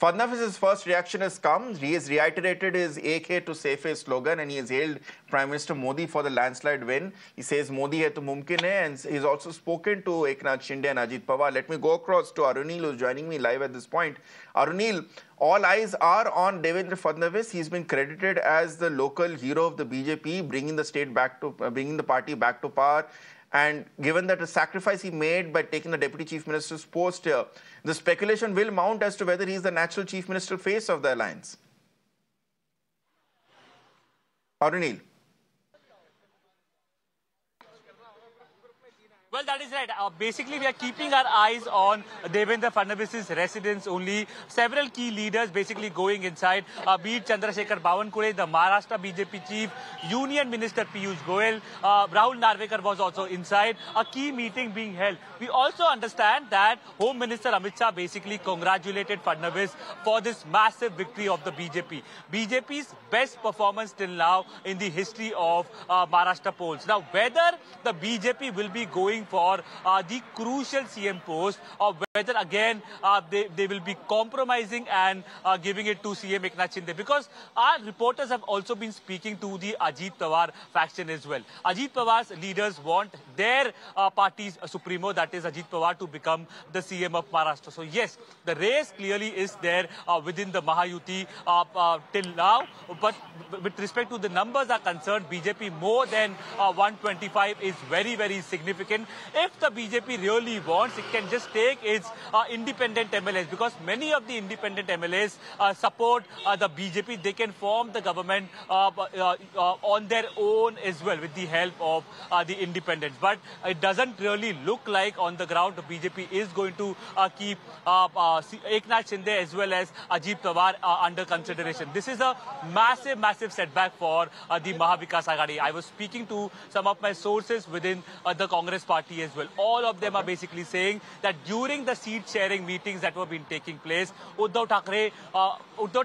Fadnavis's first reaction has come. He has reiterated his "Ek hai to safe" slogan, and he has hailed Prime Minister Modi for the landslide win. He says Modi hai to mumkin hai, and he's also spoken to Eknath Shinde and Ajit Pawar. Let me go across to Arunil, who's joining me live at this point. Arunil, all eyes are on Devendra Fadnavis. He's been credited as the local hero of the BJP, bringing the party back to power. And given that the sacrifice he made by taking the Deputy Chief Minister's post here, the speculation will mount as to whether he is the natural Chief Minister face of the alliance. Arunil. Well, that is right. Basically, we are keeping our eyes on Devendra Fadnavis's residence only. Several key leaders basically going inside. Abhishek Chandrashekhar Bawankule, the Maharashtra BJP chief, Union Minister Piyush Goyal, Rahul Narvekar was also inside. A key meeting being held. We also understand that Home Minister Amit Shah basically congratulated Fadnavis for this massive victory of the BJP. BJP's best performance till now in the history of Maharashtra polls. Now, whether the BJP will be going for the crucial CM post, or whether again they will be compromising and giving it to CM Eknath Shinde, because our reporters have also been speaking to the Ajit Pawar faction as well. Ajit Pawar's leaders want their party's supremo, that is Ajit Pawar, to become the CM of Maharashtra. So yes, the race clearly is there within the Mahayuti till now, but with respect to the numbers are concerned, BJP more than 125 is very, very significant. If the BJP really wants, it can just take its independent MLAs, because many of the independent MLAs support the BJP. They can form the government on their own as well with the help of the independents. But it doesn't really look like on the ground the BJP is going to keep Eknath Shinde as well as Ajit Pawar under consideration. This is a massive, massive setback for the Mahavikas Aghadi. I was speaking to some of my sources within the Congress party as well. All of them are basically saying that during the seat-sharing meetings that were been taking place, Uddhav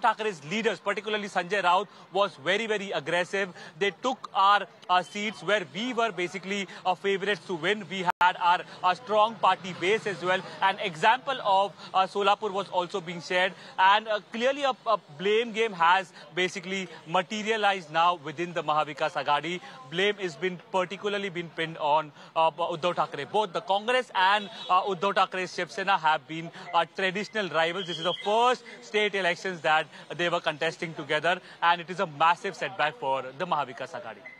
Thackeray's leaders, particularly Sanjay Raut, was very, very aggressive. They took our seats where we were basically favourites to win. We had our strong party base as well. An example of Solapur was also being shared, and clearly a blame game has basically materialized now within the Mahavikas Aghadi. Blame has been particularly been pinned on Uddhav Thackeray. Both the Congress and Uddhav Thackeray's Shiv Sena have been traditional rivals. This is the first state elections that they were contesting together, and it is a massive setback for the Mahavikas Aghadi.